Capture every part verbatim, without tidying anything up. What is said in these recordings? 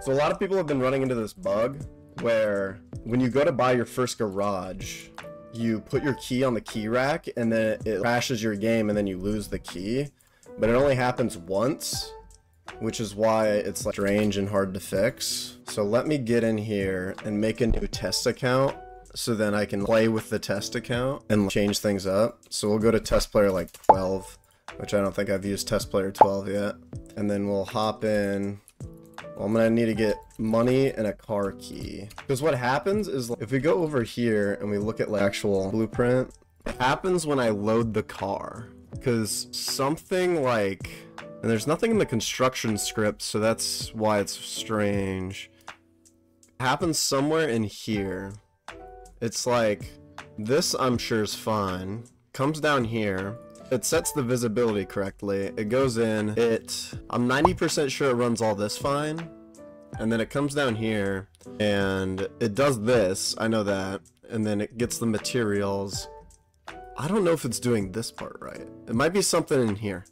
So a lot of people have been running into this bug where when you go to buy your first garage, you put your key on the key rack and then it crashes your game and then you lose the key. But it only happens once, which is why it's like strange and hard to fix. So let me get in here and make a new test account so then I can play with the test account and change things up. So we'll go to test player like twelve, which I don't think I've used test player twelve yet. And then we'll hop in. Well, I'm gonna need to get money and a car key. Because what happens is like, if we go over here and we look at like actual blueprint, it happens when I load the car. Because something like, and there's nothing in the construction script, so that's why it's strange. It happens somewhere in here. It's like, this I'm sure is fine. Comes down here. It sets the visibility correctly. It goes in. It, I'm ninety percent sure it runs all this fine. And then it comes down here and it does this. I know that. And then it gets the materials. I don't know if it's doing this part right. It might be something in here.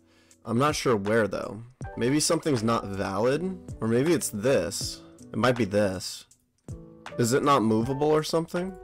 I'm not sure where though. Maybe something's not valid, or maybe it's this. It might be this. Is it not movable or something?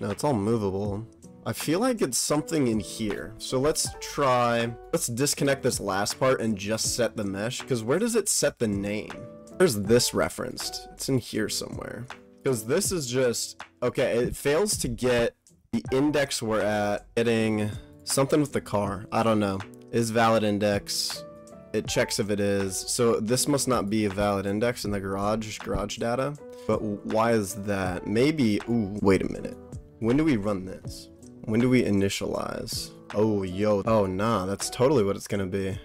No, it's all movable. I feel like it's something in here. So let's try, let's disconnect this last part and just set the mesh, because where does it set the name? Where's this referenced? It's in here somewhere. Because this is just, okay, it fails to get the index we're at, getting something with the car. I don't know. Is valid index. It checks if it is. So this must not be a valid index in the garage, garage data. But why is that? Maybe, ooh, wait a minute. When do we run this? When do we initialize? Oh, yo. Oh, nah, that's totally what it's gonna be.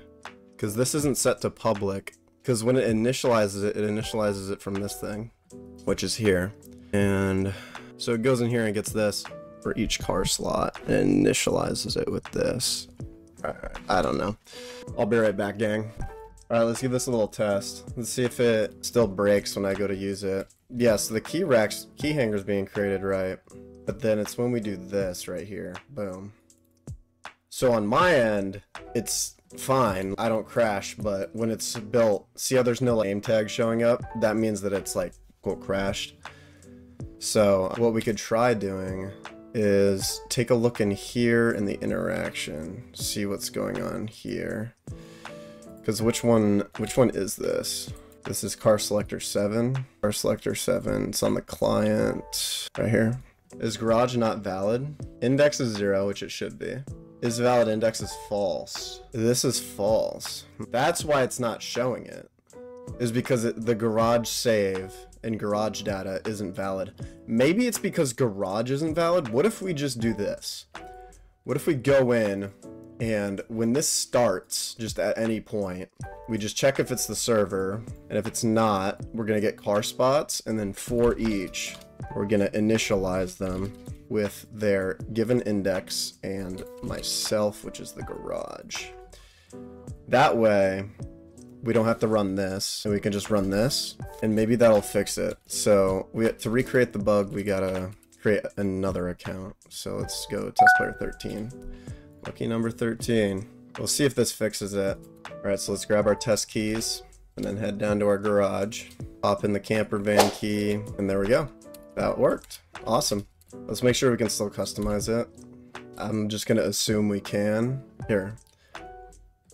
Because this isn't set to public. Because when it initializes it, it initializes it from this thing, which is here. And so it goes in here and gets this. For each car slot and initializes it with this. Alright, I don't know. I'll be right back, gang. Alright, let's give this a little test. Let's see if it still breaks when I go to use it. Yeah, so the key rack's key hanger's being created right. But then it's when we do this right here. Boom. So on my end, it's fine. I don't crash, but when it's built, see how there's no name tag showing up? That means that it's like, quote, crashed. So what we could try doing is take a look in here in the interaction, see what's going on here. Because which one, which one is this? This is car selector seven, car selector seven, it's on the client right here. Is garage not valid? Index is zero, which it should be. Is valid index is false. This is false. That's why it's not showing it, is because it, the garage save and garage data isn't valid. Maybe it's because garage isn't valid. What if we just do this? What if we go in and when this starts, just at any point, we just check if it's the server, and if it's not, we're gonna get car spots, and then for each, we're gonna initialize them with their given index and myself, which is the garage. That way, we don't have to run this, and we can just run this, and maybe that'll fix it. So we have to recreate the bug. We gotta create another account. So let's go test player thirteen, lucky number thirteen. We'll see if this fixes it. All right, so let's grab our test keys and then head down to our garage, pop in the camper van key, and there we go. That worked. Awesome. Let's make sure we can still customize it. I'm just gonna assume we can. Here.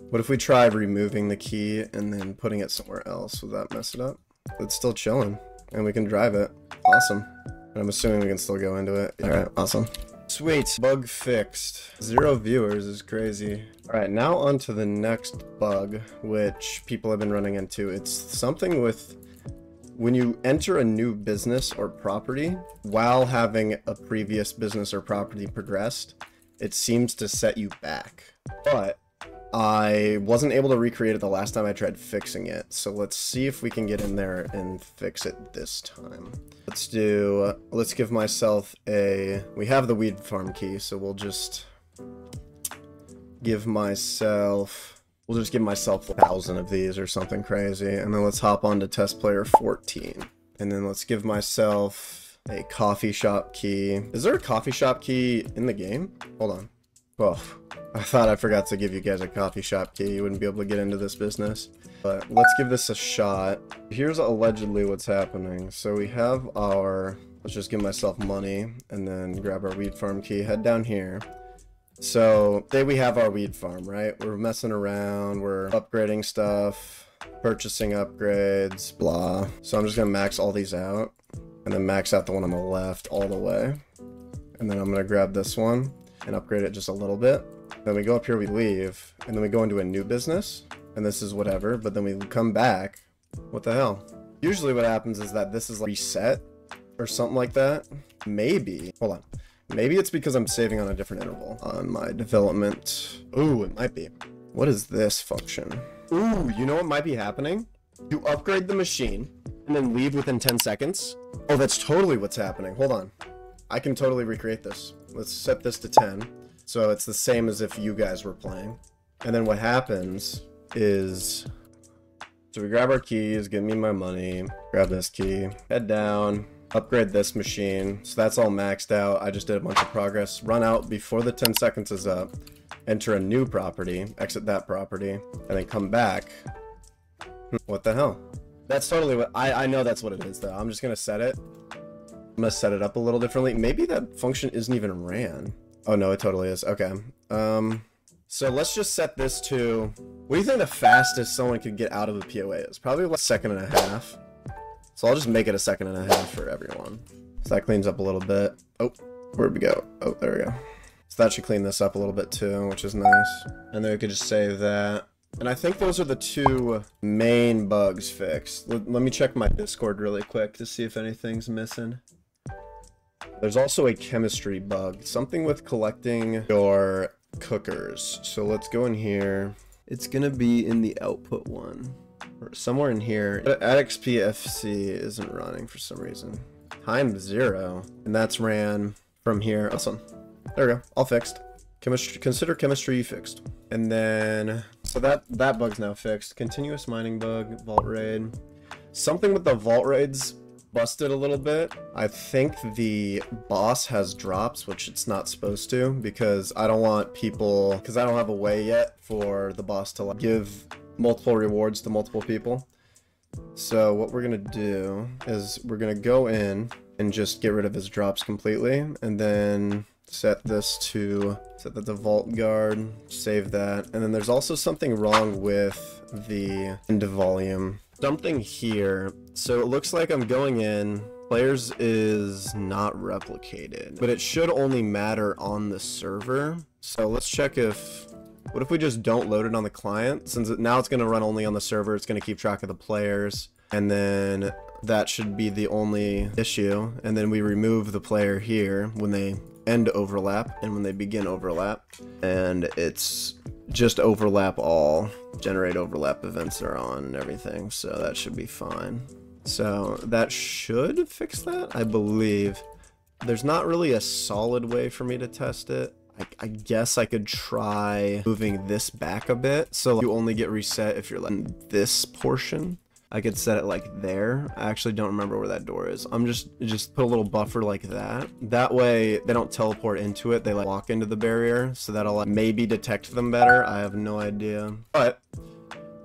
What if we try removing the key and then putting it somewhere else? Would that mess it up? It's still chilling, and we can drive it. Awesome. And I'm assuming we can still go into it. All right, awesome. Sweet, bug fixed. Zero viewers is crazy. All right, now on to the next bug, which people have been running into. It's something with when you enter a new business or property while having a previous business or property progressed, it seems to set you back. But I wasn't able to recreate it the last time I tried fixing it, so let's see if we can get in there and fix it this time. Let's do, uh, let's give myself a, we have the weed farm key, so we'll just give myself, we'll just give myself a thousand of these or something crazy, and then let's hop on to test player fourteen. And then let's give myself a coffee shop key. Is there a coffee shop key in the game? Hold on. Well, I thought I forgot to give you guys a coffee shop key. You wouldn't be able to get into this business. But let's give this a shot. Here's allegedly what's happening. So we have our... Let's just give myself money and then grab our weed farm key. Head down here. So, say we have our weed farm, right? We're messing around. We're upgrading stuff. Purchasing upgrades. Blah. So I'm just going to max all these out. And then max out the one on the left all the way. And then I'm going to grab this one and upgrade it just a little bit. Then we go up here, we leave, and then we go into a new business. And this is whatever, but then we come back. What the hell? Usually what happens is that this is like reset or something like that. Maybe. Hold on. Maybe it's because I'm saving on a different interval on my development. Ooh, it might be. What is this function? Ooh, you know what might be happening? You upgrade the machine and then leave within ten seconds. Oh, that's totally what's happening. Hold on. I can totally recreate this. Let's set this to ten. So it's the same as if you guys were playing. And then what happens is, so we grab our keys, give me my money, grab this key, head down, upgrade this machine. So that's all maxed out. I just did a bunch of progress. Run out before the ten seconds is up, enter a new property, exit that property, and then come back. What the hell? That's totally what, I, I know that's what it is though. I'm just gonna set it. I'm gonna set it up a little differently. Maybe that function isn't even ran. Oh no, it totally is. Okay. Um, so let's just set this to, what do you think the fastest someone could get out of a P O A is? Probably like a second and a half. So I'll just make it a second and a half for everyone. So that cleans up a little bit. Oh, where'd we go? Oh, there we go. So that should clean this up a little bit too, which is nice. And then we could just save that. And I think those are the two main bugs fixed. Let, let me check my Discord really quick to see if anything's missing. There's also a chemistry bug, something with collecting your cookers. So let's go in here. It's gonna be in the output one or somewhere in here. AddXPFC isn't running for some reason. Time zero, and that's ran from here. Awesome. There we go. All fixed. Chemistry. Consider chemistry fixed. And then so that that bug's now fixed. Continuous mining bug, vault raid, something with the vault raids. Busted a little bit. I think the boss has drops, which it's not supposed to, because I don't want people, because I don't have a way yet for the boss to like give multiple rewards to multiple people. So what we're gonna do is we're gonna go in and just get rid of his drops completely, and then set this to set that to vault guard, save that. And then there's also something wrong with the end volume. Something here. So it looks like I'm going in. Players is not replicated, but it should only matter on the server. So let's check if, what if we just don't load it on the client? Since it, now it's going to run only on the server, it's going to keep track of the players. And then that should be the only issue. And then we remove the player here when they end overlap and when they begin overlap. And it's just overlap all, generate overlap events are on and everything, so that should be fine. So that should fix that, I believe. There's not really a solid way for me to test it. I, I guess I could try moving this back a bit, so you only get reset if you're letting this portion. I could set it like there. I actually don't remember where that door is. I'm just, just put a little buffer like that. That way they don't teleport into it. They like walk into the barrier. So that'll like, maybe detect them better. I have no idea, but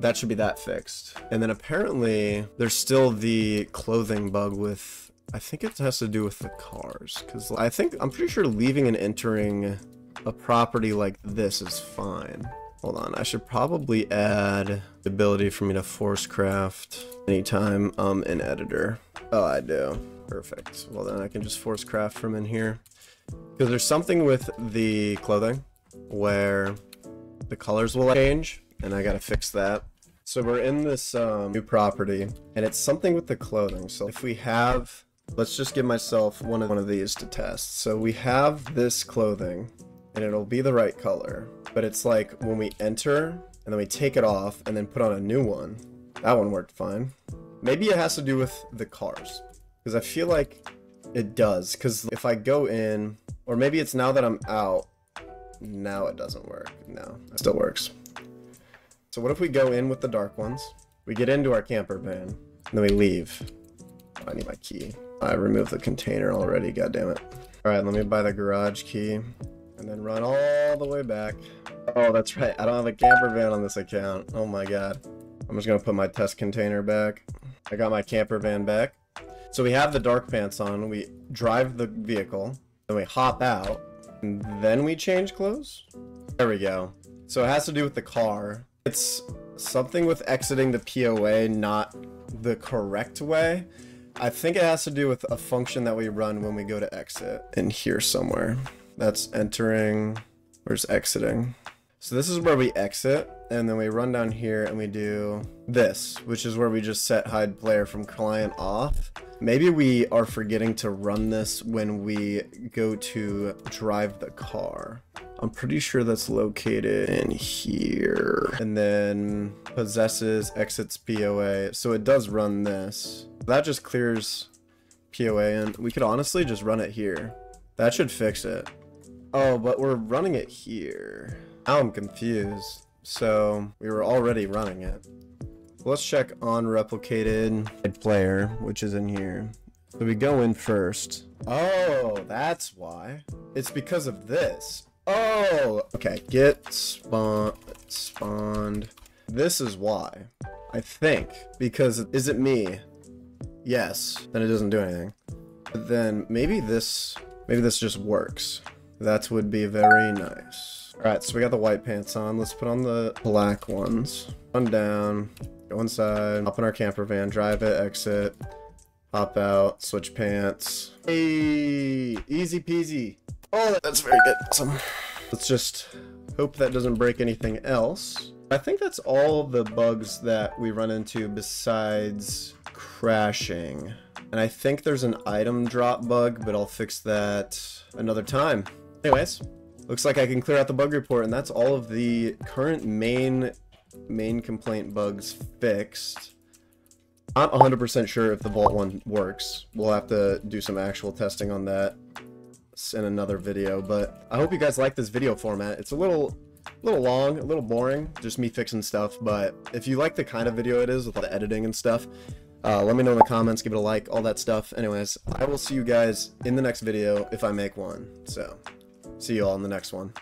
that should be that fixed. And then apparently there's still the clothing bug with, I think it has to do with the cars. Cause I think, I'm pretty sure leaving and entering a property like this is fine. Hold on, I should probably add the ability for me to force craft anytime I'm in editor. Oh, I do. Perfect. Well, then I can just force craft from in here. Because there's something with the clothing where the colors will change, and I gotta fix that. So we're in this um, new property, and it's something with the clothing. So if we have, let's just give myself one of, one of these to test. So we have this clothing, and it'll be the right color. But it's like when we enter and then we take it off and then put on a new one. That one worked fine. Maybe it has to do with the cars, because I feel like it does. Because if I go in, or maybe it's now that I'm out, now it doesn't work. No, it still works. So what if we go in with the dark ones? We get into our camper van and then we leave. Oh, I need my key. I removed the container already. God damn it. All right, let me buy the garage key. and then run all the way back. Oh, that's right. I don't have a camper van on this account. Oh my god. I'm just gonna put my test container back. I got my camper van back. So we have the dark pants on. We drive the vehicle. Then we hop out. And then we change clothes. There we go. So it has to do with the car. It's something with exiting the P O A not the correct way. I think it has to do with a function that we run when we go to exit. In here somewhere. That's entering. Where's exiting? So this is where we exit, and then we run down here and we do this, which is where we just set hide player from client off. Maybe we are forgetting to run this when we go to drive the car. I'm pretty sure that's located in here. And then possesses, exits P O A. So it does run this. That just clears P O A, and we could honestly just run it here. That should fix it. Oh, but we're running it here. Now I'm confused. So we were already running it. Let's check on replicated player, which is in here. So we go in first. Oh, that's why. It's because of this. Oh, okay. Get spawn, spawned. This is why. I think. Because is it me? Yes. Then it doesn't do anything. But then maybe this, maybe this just works. That would be very nice. All right, so we got the white pants on. Let's put on the black ones. Run down, go inside, hop in our camper van, drive it, exit, hop out, switch pants. Hey, easy peasy. Oh, that's very good. Awesome. Let's just hope that doesn't break anything else. I think that's all the bugs that we run into besides crashing. And I think there's an item drop bug, but I'll fix that another time. Anyways, looks like I can clear out the bug report, and that's all of the current main main complaint bugs fixed. Not one hundred percent sure if the vault one works. We'll have to do some actual testing on that in another video, but I hope you guys like this video format. It's a little a little long, a little boring, just me fixing stuff, but if you like the kind of video it is with all the editing and stuff, uh, let me know in the comments, give it a like, all that stuff. Anyways, I will see you guys in the next video if I make one. So, see you all in the next one.